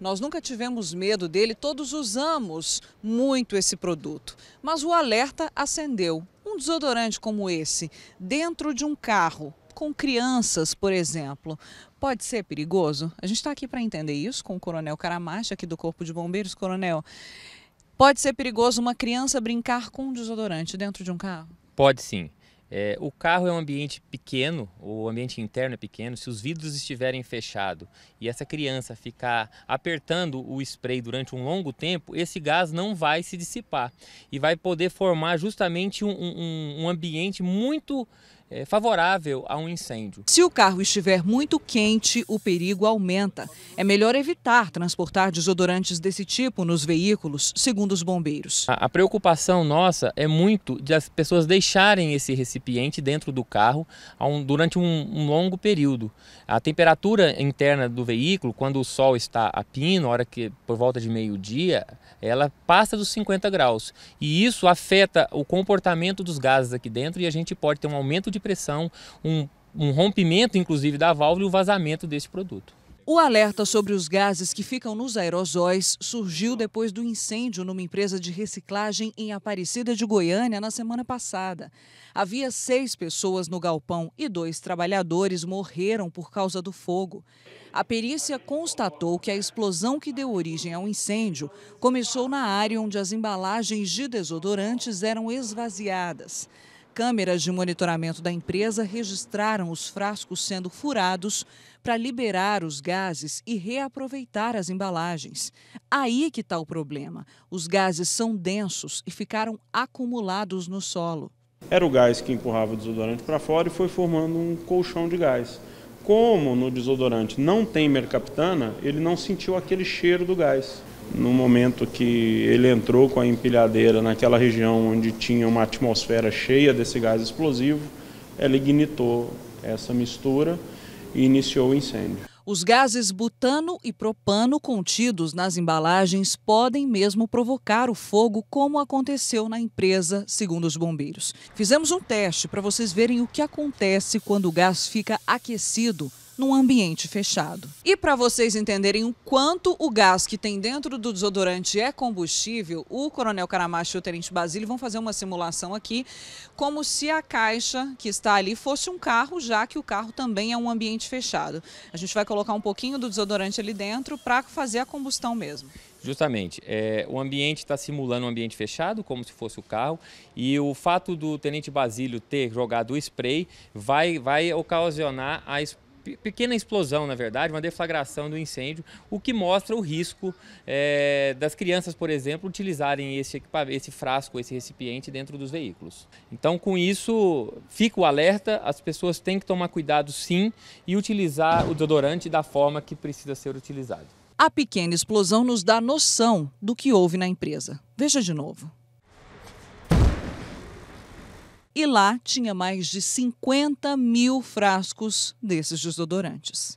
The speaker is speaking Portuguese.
Nós nunca tivemos medo dele, todos usamos muito esse produto. Mas o alerta acendeu. Um desodorante como esse, dentro de um carro, com crianças, por exemplo, pode ser perigoso? A gente está aqui para entender isso com o Coronel Caramacho, aqui do Corpo de Bombeiros. Coronel, pode ser perigoso uma criança brincar com um desodorante dentro de um carro? Pode sim. O carro é um ambiente pequeno, o ambiente interno é pequeno. Se os vidros estiverem fechados e essa criança ficar apertando o spray durante um longo tempo, esse gás não vai se dissipar e vai poder formar justamente um ambiente muito favorável a um incêndio. Se o carro estiver muito quente, o perigo aumenta. É melhor evitar transportar desodorantes desse tipo nos veículos, segundo os bombeiros. A preocupação nossa é muito de as pessoas deixarem esse recipiente dentro do carro durante um longo período. A temperatura interna do veículo, quando o sol está a pino, hora que por volta de meio-dia, ela passa dos 50 graus. E isso afeta o comportamento dos gases aqui dentro e a gente pode ter um aumento de pressão, um rompimento inclusive da válvula e o vazamento desse produto. O alerta sobre os gases que ficam nos aerosóis surgiu depois do incêndio numa empresa de reciclagem em Aparecida de Goiânia na semana passada. Havia 6 pessoas no galpão e 2 trabalhadores morreram por causa do fogo. A perícia constatou que a explosão que deu origem ao incêndio começou na área onde as embalagens de desodorantes eram esvaziadas. Câmeras de monitoramento da empresa registraram os frascos sendo furados para liberar os gases e reaproveitar as embalagens. Aí que está o problema. Os gases são densos e ficaram acumulados no solo. Era o gás que empurrava o desodorante para fora e foi formando um colchão de gás. Como no desodorante não tem mercaptana, ele não sentiu aquele cheiro do gás. No momento que ele entrou com a empilhadeira naquela região onde tinha uma atmosfera cheia desse gás explosivo, ela ignitou essa mistura e iniciou o incêndio. Os gases butano e propano contidos nas embalagens podem mesmo provocar o fogo, como aconteceu na empresa, segundo os bombeiros. Fizemos um teste para vocês verem o que acontece quando o gás fica aquecido num ambiente fechado. E para vocês entenderem o quanto o gás que tem dentro do desodorante é combustível, o Coronel Caramacho e o Tenente Basílio vão fazer uma simulação aqui, como se a caixa que está ali fosse um carro, já que o carro também é um ambiente fechado. A gente vai colocar um pouquinho do desodorante ali dentro para fazer a combustão mesmo. Justamente, o ambiente está simulando um ambiente fechado, como se fosse o carro, e o fato do Tenente Basílio ter jogado o spray vai ocasionar a pequena explosão, na verdade, uma deflagração do incêndio, o que mostra o risco das crianças, por exemplo, utilizarem esse frasco, esse recipiente dentro dos veículos. Então, com isso, fica o alerta, as pessoas têm que tomar cuidado sim e utilizar o desodorante da forma que precisa ser utilizado. A pequena explosão nos dá noção do que houve na empresa. Veja de novo. E lá tinha mais de 50 mil frascos desses desodorantes.